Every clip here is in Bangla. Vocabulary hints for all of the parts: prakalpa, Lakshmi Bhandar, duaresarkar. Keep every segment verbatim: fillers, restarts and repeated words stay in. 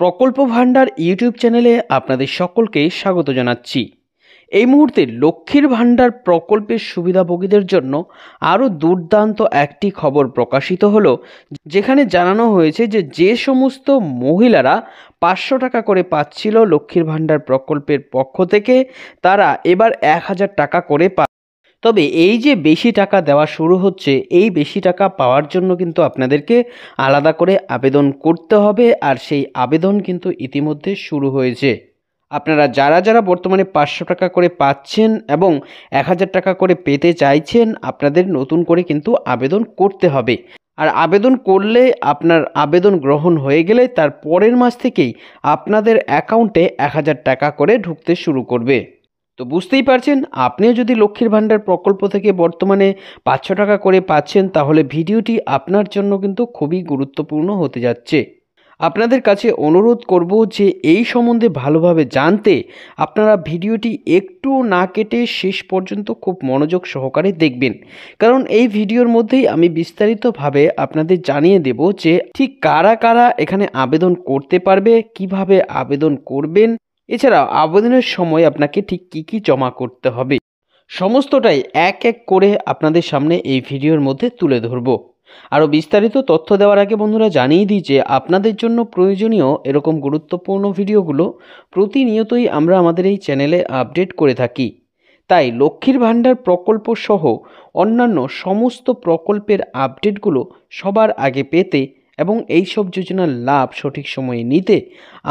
प्रकल्प भाण्डार यूट्यूब चैनेले आपनादेर सकलके स्वागत जानाच्छि। এই মুহূর্তে লক্ষ্মীর ভান্ডার প্রকল্পের সুবিধাভোগীদের জন্য আরও দুর্দান্ত একটি খবর প্রকাশিত হলো, যেখানে জানানো হয়েছে যে যে সমস্ত মহিলারা পাঁচশো টাকা করে পাচ্ছিল লক্ষ্মীর ভান্ডার প্রকল্পের পক্ষ থেকে, তারা এবার এক হাজার টাকা করে পা তবে এই যে বেশি টাকা দেওয়া শুরু হচ্ছে, এই বেশি টাকা পাওয়ার জন্য কিন্তু আপনাদেরকে আলাদা করে আবেদন করতে হবে। আর সেই আবেদন কিন্তু ইতিমধ্যে শুরু হয়েছে। আপনারা যারা যারা বর্তমানে পাঁচশো টাকা করে পাচ্ছেন এবং এক হাজার টাকা করে পেতে চাইছেন, আপনাদের নতুন করে কিন্তু আবেদন করতে হবে। আর আবেদন করলে, আপনার আবেদন গ্রহণ হয়ে গেলে তার পরের মাস থেকেই আপনাদের অ্যাকাউন্টে এক হাজার টাকা করে ঢুকতে শুরু করবে। তো বুঝতেই পারছেন, আপনিও যদি লক্ষ্মীর ভান্ডার প্রকল্প থেকে বর্তমানে পাঁচশো টাকা করে পাচ্ছেন, তাহলে ভিডিওটি আপনার জন্য কিন্তু খুবই গুরুত্বপূর্ণ হতে যাচ্ছে। আপনাদের কাছে অনুরোধ করব যে এই সম্বন্ধে ভালোভাবে জানতে আপনারা ভিডিওটি একটু না কেটে শেষ পর্যন্ত খুব মনোযোগ সহকারে দেখবেন, কারণ এই ভিডিওর মধ্যেই আমি বিস্তারিতভাবে আপনাদের জানিয়ে দেব যে ঠিক কারা কারা এখানে আবেদন করতে পারবে, কিভাবে আবেদন করবেন, এছাড়াও আবেদনের সময় আপনাকে ঠিক কী কী জমা করতে হবে, সমস্তটাই এক এক করে আপনাদের সামনে এই ভিডিওর মধ্যে তুলে ধরব। আরও বিস্তারিত তথ্য দেওয়ার আগে বন্ধুরা জানিয়ে দিই যে আপনাদের জন্য প্রয়োজনীয় এরকম গুরুত্বপূর্ণ ভিডিওগুলো প্রতিনিয়তই আমরা আমাদের এই চ্যানেলে আপডেট করে থাকি। তাই লক্ষ্মীর ভান্ডার প্রকল্প সহ অন্যান্য সমস্ত প্রকল্পের আপডেটগুলো সবার আগে পেতে এবং এইসব যোজনার লাভ সঠিক সময়ে নিতে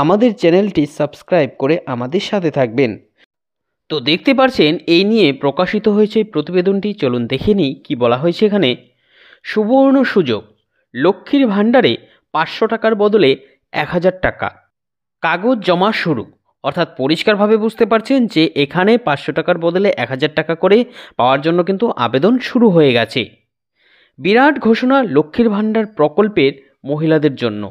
আমাদের চ্যানেলটি সাবস্ক্রাইব করে আমাদের সাথে থাকবেন। তো দেখতে পাচ্ছেন এই নিয়ে প্রকাশিত হয়েছে প্রতিবেদনটি। চলুন দেখে নিই কী বলা হয়েছে এখানে। সুবর্ণ সুযোগ, লক্ষ্মীর ভাণ্ডারে পাঁচশো টাকার বদলে এক হাজার টাকা। কাগজ জমা শুরু, অর্থাৎ পরিষ্কারভাবে বুঝতে পারছেন যে এখানে পাঁচশো টাকার বদলে এক হাজার টাকা করে পাওয়ার জন্য কিন্তু আবেদন শুরু হয়ে গেছে। বিরাট ঘোষণা লক্ষ্মীর ভাণ্ডার প্রকল্পের মহিলাদের জন্য।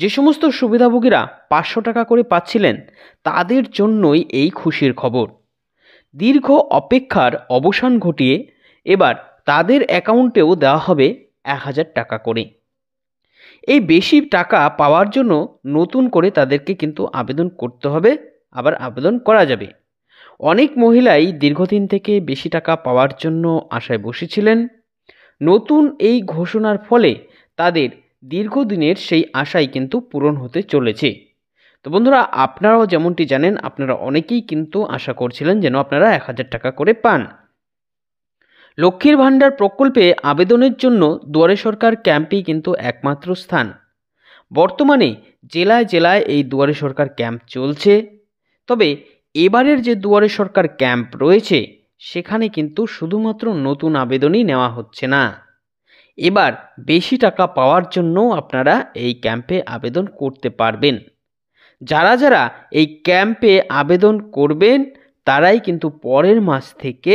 যে সমস্ত সুবিধাভোগীরা পাঁচশো টাকা করে পাচ্ছিলেন, তাদের জন্যই এই খুশির খবর। দীর্ঘ অপেক্ষার অবসান ঘটিয়ে এবার তাদের অ্যাকাউন্টেও দেওয়া হবে এক হাজার টাকা করে। এই বেশি টাকা পাওয়ার জন্য নতুন করে তাদেরকে কিন্তু আবেদন করতে হবে, আবার আবেদন করা যাবে। অনেক মহিলাই দীর্ঘদিন থেকে বেশি টাকা পাওয়ার জন্য আশায় বসেছিলেন। নতুন এই ঘোষণার ফলে তাদের দীর্ঘদিনের সেই আশাই কিন্তু পূরণ হতে চলেছে। তো বন্ধুরা আপনারাও যেমনটি জানেন, আপনারা অনেকেই কিন্তু আশা করছিলেন যেন আপনারা এক হাজার টাকা করে পান। লক্ষ্মীর ভান্ডার প্রকল্পে আবেদনের জন্য দুয়ারে সরকার ক্যাম্পই কিন্তু একমাত্র স্থান। বর্তমানে জেলায় জেলায় এই দুয়ারে সরকার ক্যাম্প চলছে, তবে এবারের যে দুয়ারে সরকার ক্যাম্প রয়েছে সেখানে কিন্তু শুধুমাত্র নতুন আবেদনই নেওয়া হচ্ছে না, এবার বেশি টাকা পাওয়ার জন্য আপনারা এই ক্যাম্পে আবেদন করতে পারবেন। যারা যারা এই ক্যাম্পে আবেদন করবেন, তারাই কিন্তু পরের মাস থেকে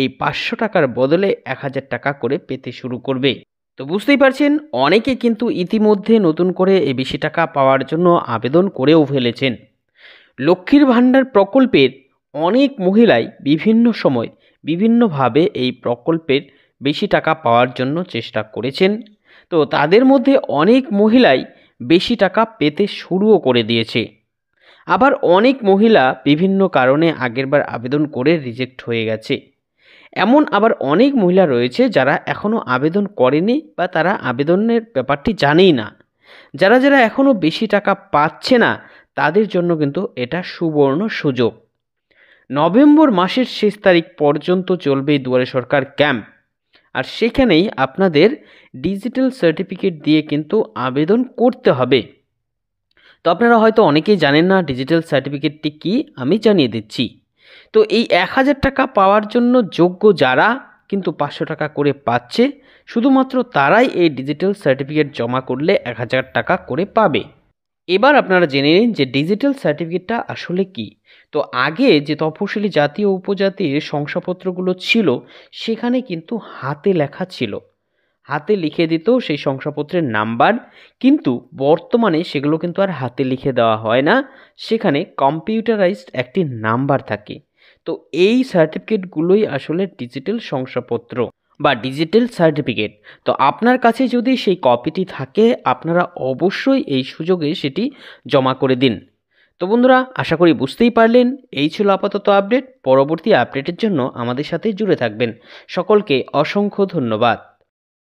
এই পাঁচশো টাকার বদলে এক হাজার টাকা করে পেতে শুরু করবে। তো বুঝতেই পারছেন, অনেকে কিন্তু ইতিমধ্যে নতুন করে এই বেশি টাকা পাওয়ার জন্য আবেদন করেও ফেলেছেন। লক্ষ্মীর ভান্ডার প্রকল্পের অনেক মহিলাই বিভিন্ন সময় বিভিন্নভাবে এই প্রকল্পের বেশি টাকা পাওয়ার জন্য চেষ্টা করেছেন। তো তাদের মধ্যে অনেক মহিলাই বেশি টাকা পেতে শুরুও করে দিয়েছে। আবার অনেক মহিলা বিভিন্ন কারণে আগেরবার আবেদন করে রিজেক্ট হয়ে গেছে। এমন আবার অনেক মহিলা রয়েছে যারা এখনও আবেদন করেনি বা তারা আবেদনের ব্যাপারটি জানেই না। যারা যারা এখনও বেশি টাকা পাচ্ছে না, তাদের জন্য কিন্তু এটা সুবর্ণ সুযোগ। নভেম্বর মাসের শেষ তারিখ পর্যন্ত চলবে দুয়ারে সরকার ক্যাম্প, আর সেখানেই আপনাদের ডিজিটাল সার্টিফিকেট দিয়ে কিন্তু আবেদন করতে হবে। তো আপনারা হয়তো অনেকেই জানেন না ডিজিটাল সার্টিফিকেটটি কী, আমি জানিয়ে দিচ্ছি। তো এই এক হাজার টাকা পাওয়ার জন্য যোগ্য যারা কিন্তু পাঁচশো টাকা করে পাচ্ছে, শুধুমাত্র তারাই এই ডিজিটাল সার্টিফিকেট জমা করলে এক হাজার টাকা করে পাবে। এবার আপনারা জেনে নিন যে ডিজিটাল সার্টিফিকেটটা আসলে কি। তো আগে যে তফসিলি জাতি ও উপজাতির শংসাপত্রগুলো ছিল, সেখানে কিন্তু হাতে লেখা ছিল, হাতে লিখে দিত সেই শংসাপত্রের নাম্বার। কিন্তু বর্তমানে সেগুলো কিন্তু আর হাতে লিখে দেওয়া হয় না, সেখানে কম্পিউটারাইজড একটি নাম্বার থাকে। তো এই সার্টিফিকেটগুলোই আসলে ডিজিটাল শংসাপত্র। বা ডিজিটাল সার্টিফিকেট। তো আপনার কাছে যদি সেই কপিটি থাকে আপনারা অবশ্যই এই সুযোগে সেটি জমা করে দিন। তো বন্ধুরা আশা করি বুঝতেই পারলেন, এই ছিল আপাতত আপডেট। পরবর্তী আপডেটের জন্য আমাদের সাথে জুড়ে থাকবেন। সকলকে অসংখ্য ধন্যবাদ।